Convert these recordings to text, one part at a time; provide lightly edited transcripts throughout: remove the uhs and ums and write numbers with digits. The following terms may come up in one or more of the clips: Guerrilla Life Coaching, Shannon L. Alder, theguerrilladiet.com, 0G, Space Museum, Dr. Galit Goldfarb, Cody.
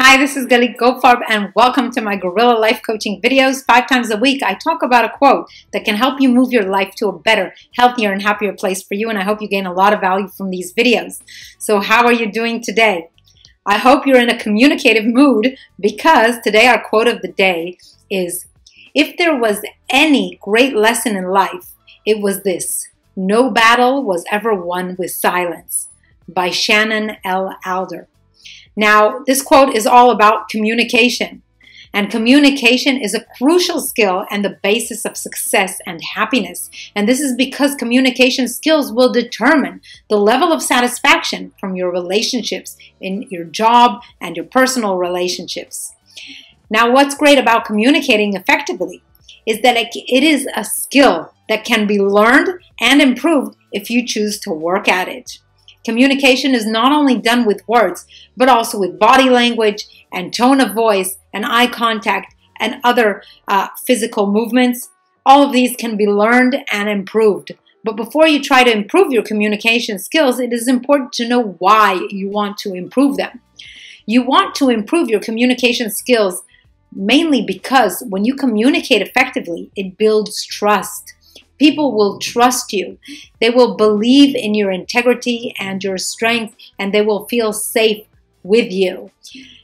Hi, this is Galit Goldfarb and welcome to my Guerrilla Life Coaching videos. 5 times a week, I talk about a quote that can help you move your life to a better, healthier, and happier place for you, and I hope you gain a lot of value from these videos. So how are you doing today? I hope you're in a communicative mood because today our quote of the day is, if there was any great lesson in life, it was this: no battle was ever won with silence, by Shannon L. Alder. Now, this quote is all about communication, and communication is a crucial skill and the basis of success and happiness. And this is because communication skills will determine the level of satisfaction from your relationships in your job and your personal relationships. Now, what's great about communicating effectively is that it is a skill that can be learned and improved if you choose to work at it. Communication is not only done with words, but also with body language and tone of voice and eye contact and other physical movements. All of these can be learned and improved. But before you try to improve your communication skills, it is important to know why you want to improve them. You want to improve your communication skills mainly because when you communicate effectively, it builds trust. People will trust you. They will believe in your integrity and your strength, and they will feel safe with you.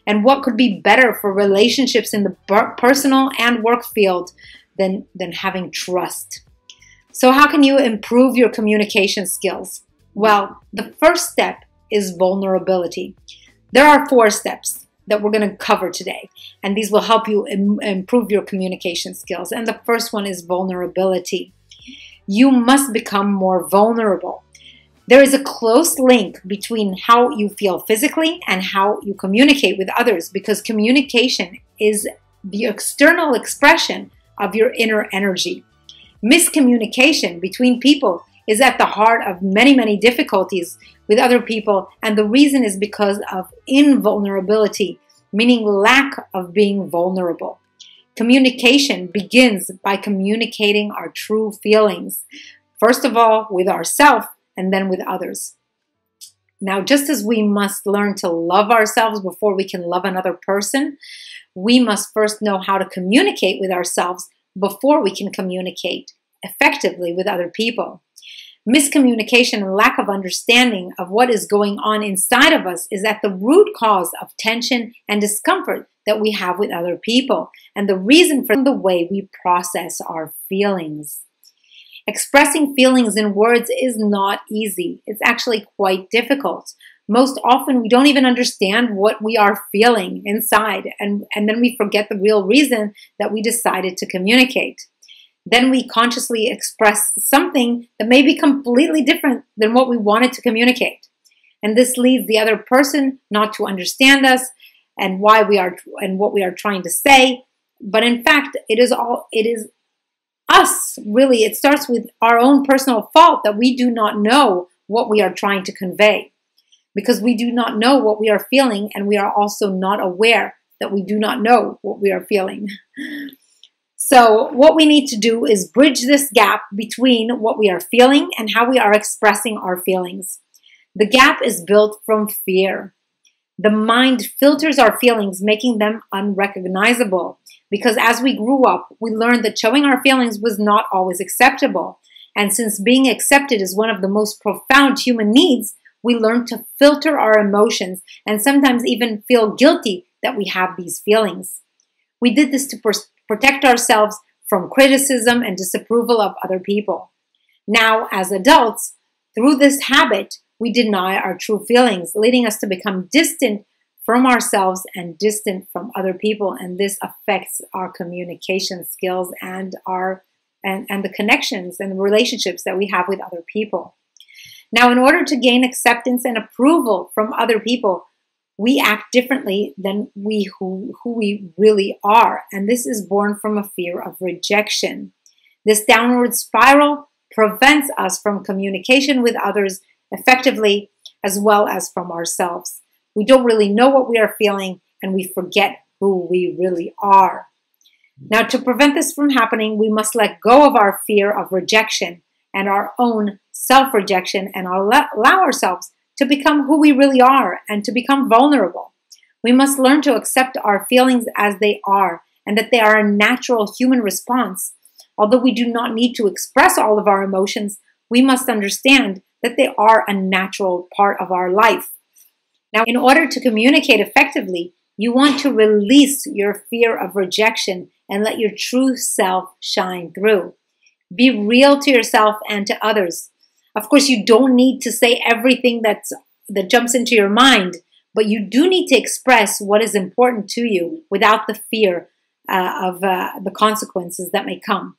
And what could be better for relationships in the personal and work field than having trust? So how can you improve your communication skills? Well, the first step is vulnerability. There are 4 steps that we're going to cover today, and these will help you improve your communication skills. And the first one is vulnerability. You must become more vulnerable. There is a close link between how you feel physically and how you communicate with others, because communication is the external expression of your inner energy. Miscommunication between people is at the heart of many difficulties with other people, and the reason is because of invulnerability, meaning lack of being vulnerable. Communication begins by communicating our true feelings, first of all with ourselves and then with others. Now, just as we must learn to love ourselves before we can love another person, we must first know how to communicate with ourselves before we can communicate effectively with other people. Miscommunication and lack of understanding of what is going on inside of us is at the root cause of tension and discomfort that we have with other people, and the reason for the way we process our feelings. Expressing feelings in words is not easy. It's actually quite difficult. Most often we don't even understand what we are feeling inside, and then we forget the real reason that we decided to communicate. Then we consciously express something that may be completely different than what we wanted to communicate. And this leads the other person not to understand us and why we are and what we are trying to say. But in fact, it is us, really. It starts with our own personal fault that we do not know what we are trying to convey, because we do not know what we are feeling, and we are also not aware that we do not know what we are feeling. So what we need to do is bridge this gap between what we are feeling and how we are expressing our feelings. The gap is built from fear. The mind filters our feelings, making them unrecognizable, because as we grew up, we learned that showing our feelings was not always acceptable. And since being accepted is one of the most profound human needs, we learn to filter our emotions and sometimes even feel guilty that we have these feelings. We did this to protect ourselves from criticism and disapproval of other people. Now, as adults, through this habit, we deny our true feelings, leading us to become distant from ourselves and distant from other people, and this affects our communication skills and the connections and the relationships that we have with other people. Now, in order to gain acceptance and approval from other people, we act differently than who we really are, and this is born from a fear of rejection. This downward spiral prevents us from communication with others effectively, as well as from ourselves. We don't really know what we are feeling, and we forget who we really are. Now, to prevent this from happening, we must let go of our fear of rejection and our own self-rejection, and allow ourselves to become who we really are and to become vulnerable. We must learn to accept our feelings as they are and that they are a natural human response. Although we do not need to express all of our emotions, we must understand that they are a natural part of our life. Now, in order to communicate effectively, you want to release your fear of rejection and let your true self shine through. Be real to yourself and to others. Of course, you don't need to say everything that jumps into your mind, but you do need to express what is important to you without the fear of the consequences that may come.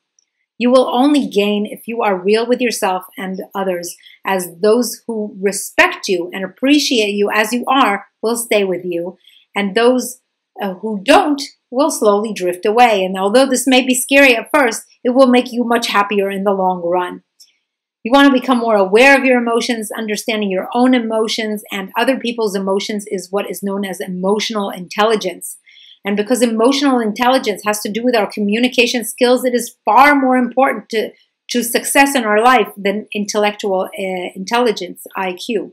You will only gain if you are real with yourself and others, as those who respect you and appreciate you as you are will stay with you, and those who don't will slowly drift away. And although this may be scary at first, it will make you much happier in the long run. You want to become more aware of your emotions. Understanding your own emotions and other people's emotions is what is known as emotional intelligence. And because emotional intelligence has to do with our communication skills, it is far more important to success in our life than intellectual intelligence, IQ.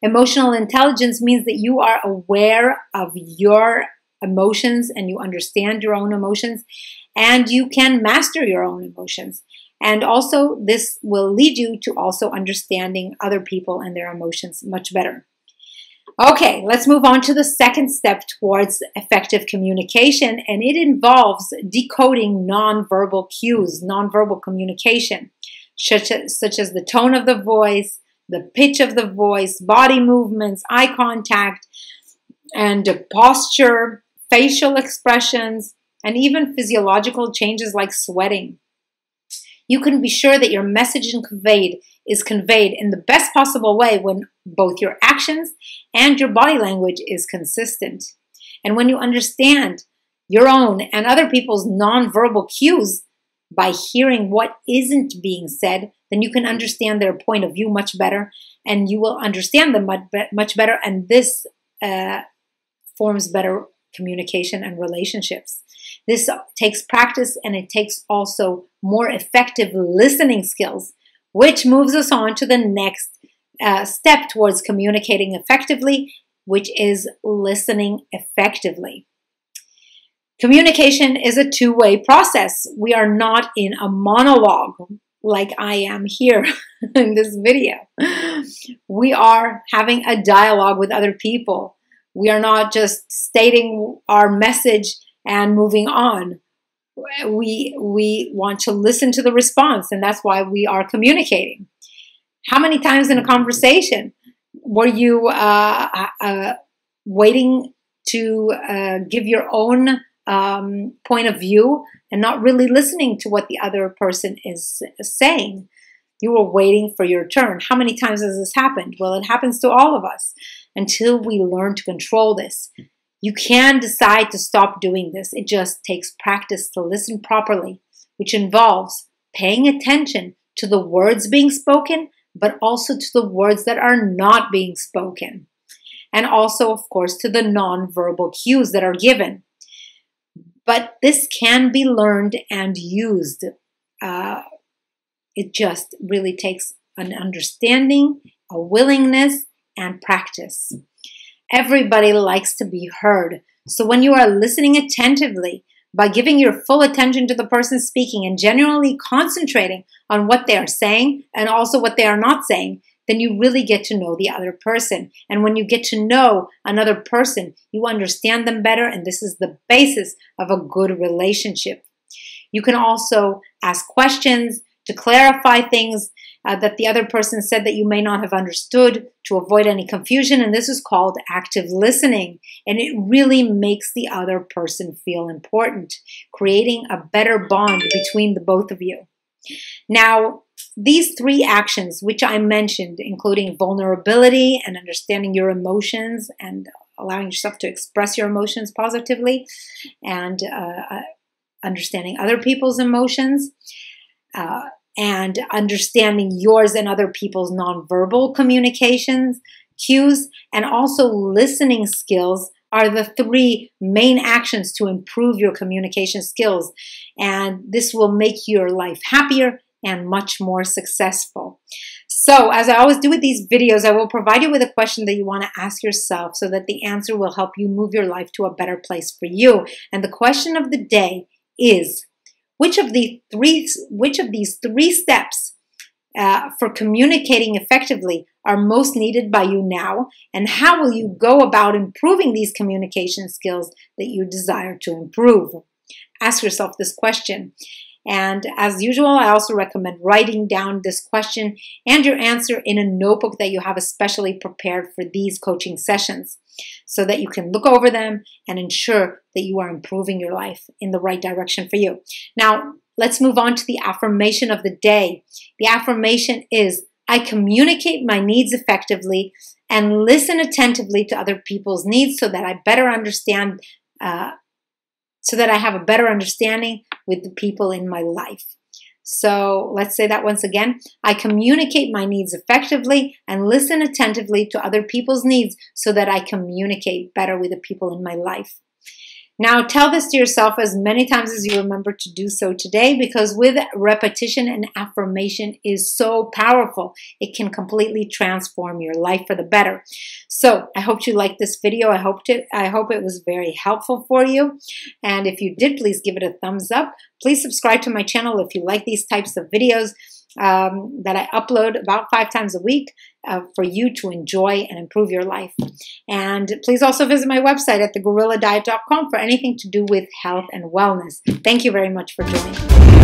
Emotional intelligence means that you are aware of your emotions and you understand your own emotions and you can master your own emotions. And also this will lead you to also understanding other people and their emotions much better. Okay, let's move on to the second step towards effective communication, and it involves decoding nonverbal cues, nonverbal communication, such as the tone of the voice, the pitch of the voice, body movements, eye contact, and posture, facial expressions, and even physiological changes like sweating. You can be sure that your message is conveyed in the best possible way when both your actions and your body language is consistent. And when you understand your own and other people's nonverbal cues by hearing what isn't being said, then you can understand their point of view much better, and you will understand them much better, and this forms better communication and relationships. This takes practice, and it takes also more effective listening skills, which moves us on to the next step towards communicating effectively, which is listening effectively. Communication is a two-way process. We are not in a monologue like I am here in this video. We are having a dialogue with other people. We are not just stating our message and moving on. We want to listen to the response, and that's why we are communicating. How many times in a conversation were you waiting to give your own point of view and not really listening to what the other person is saying? You were waiting for your turn. How many times has this happened? Well, it happens to all of us until we learn to control this. You can decide to stop doing this. It just takes practice to listen properly, which involves paying attention to the words being spoken, but also to the words that are not being spoken. And also, of course, to the nonverbal cues that are given. But this can be learned and used. It just really takes an understanding, a willingness, and practice. Everybody likes to be heard. So when you are listening attentively, by giving your full attention to the person speaking and generally concentrating on what they are saying and also what they are not saying, then you really get to know the other person. And when you get to know another person, you understand them better, and this is the basis of a good relationship. You can also ask questions to clarify things that the other person said that you may not have understood, to avoid any confusion, and this is called active listening, and it really makes the other person feel important, creating a better bond between the both of you. Now, these three actions which I mentioned, including vulnerability and understanding your emotions and allowing yourself to express your emotions positively and understanding other people's emotions, and understanding yours and other people's nonverbal communications cues, and also listening skills, are the three main actions to improve your communication skills. And this will make your life happier and much more successful. So as I always do with these videos, I will provide you with a question that you want to ask yourself so that the answer will help you move your life to a better place for you. And the question of the day is, which of these three steps for communicating effectively are most needed by you now, and how will you go about improving these communication skills that you desire to improve? Ask yourself this question. And as usual, I also recommend writing down this question and your answer in a notebook that you have especially prepared for these coaching sessions so that you can look over them and ensure that you are improving your life in the right direction for you. Now, let's move on to the affirmation of the day. The affirmation is, I communicate my needs effectively and listen attentively to other people's needs so that I better understand so that I have a better understanding with the people in my life. So let's say that once again. I communicate my needs effectively and listen attentively to other people's needs so that I communicate better with the people in my life. Now tell this to yourself as many times as you remember to do so today, because with repetition, an affirmation is so powerful. It can completely transform your life for the better. So I hope you liked this video. I hope it was very helpful for you. And if you did, please give it a thumbs up. Please subscribe to my channel if you like these types of videos that I upload about 5 times a week for you to enjoy and improve your life. And please also visit my website at theguerrilladiet.com for anything to do with health and wellness. Thank you very much for joining.